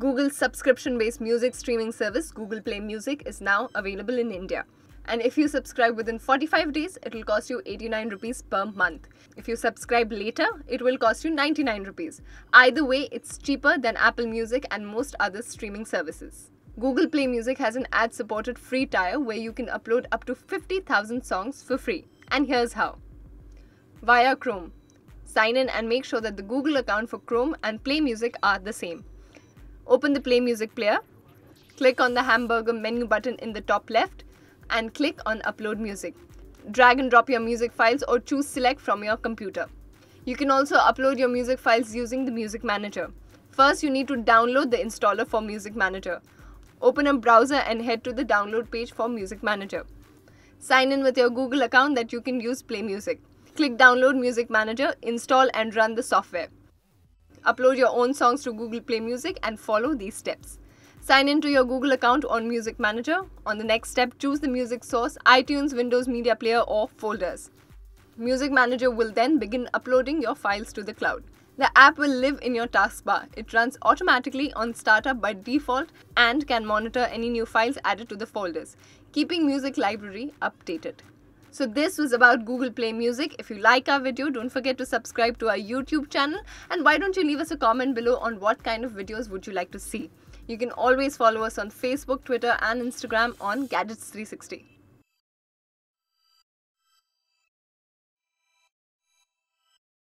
Google's subscription-based music streaming service, Google Play Music, is now available in India. And if you subscribe within 45 days, it will cost you 89 rupees per month. If you subscribe later, it will cost you 99 rupees. Either way, it's cheaper than Apple Music and most other streaming services. Google Play Music has an ad-supported free tier where you can upload up to 50,000 songs for free. And here's how. Via Chrome. Sign in and make sure that the Google account for Chrome and Play Music are the same. Open the Play Music player. Click on the hamburger menu button in the top left and click on Upload Music. Drag and drop your music files or choose Select from your computer. You can also upload your music files using the Music Manager. First, you need to download the installer for Music Manager. Open a browser and head to the download page for Music Manager. Sign in with your Google account that you can use Play Music. Click Download Music Manager, install and run the software. Upload your own songs to Google Play Music and follow these steps. Sign in to your Google account on Music Manager. On the next step, choose the music source, iTunes, Windows Media Player or folders. Music Manager will then begin uploading your files to the cloud. The app will live in your taskbar. It runs automatically on startup by default and can monitor any new files added to the folders, keeping music library updated. So this was about Google Play Music. If you like our video, don't forget to subscribe to our YouTube channel, and why don't you leave us a comment below on what kind of videos would you like to see. You can always follow us on Facebook, Twitter and Instagram on Gadgets360.